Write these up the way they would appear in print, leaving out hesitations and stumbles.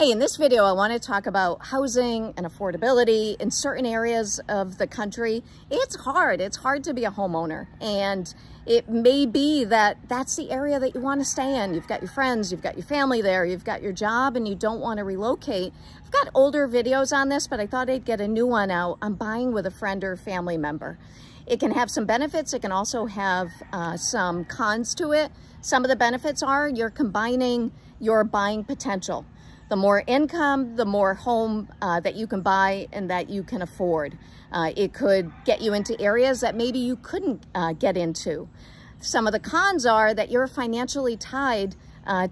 Hey, in this video, I want to talk about housing and affordability in certain areas of the country. It's hard. It's hard to be a homeowner. And it may be that that's the area that you want to stay in. You've got your friends, you've got your family there, you've got your job, and you don't want to relocate. I've got older videos on this, but I thought I'd get a new one out on buying with a friend or family member. It can have some benefits. It can also have some cons to it. Some of the benefits are you're combining your buying potential. The more income, the more home that you can buy and that you can afford. It could get you into areas that maybe you couldn't get into. Some of the cons are that you're financially tied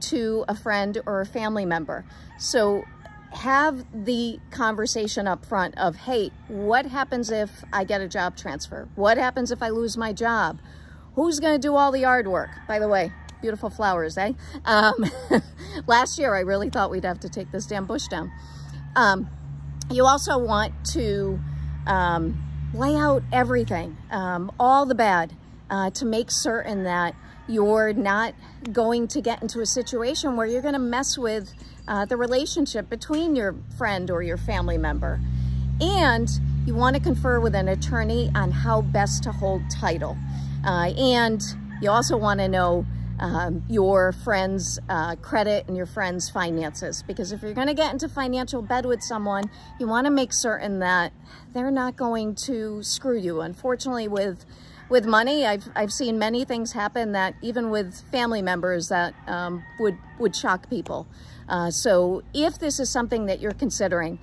to a friend or a family member. So have the conversation up front of, hey, what happens if I get a job transfer? What happens if I lose my job? Who's gonna do all the yard work? By the way, beautiful flowers, eh? Last year, I really thought we'd have to take this damn bush down. You also want to lay out everything, all the bad, to make certain that you're not going to get into a situation where you're going to mess with the relationship between your friend or your family member. And you want to confer with an attorney on how best to hold title. And you also want to know your friend's credit and your friend's finances. Because if you're going to get into financial bed with someone, you want to make certain that they're not going to screw you. Unfortunately, with money, I've seen many things happen that even with family members that would shock people. So if this is something that you're considering,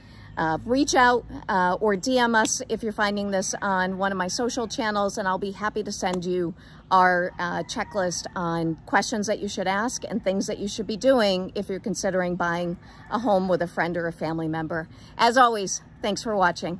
reach out or DM us if you're finding this on one of my social channels, and I'll be happy to send you our checklist on questions that you should ask and things that you should be doing if you're considering buying a home with a friend or a family member. As always, thanks for watching.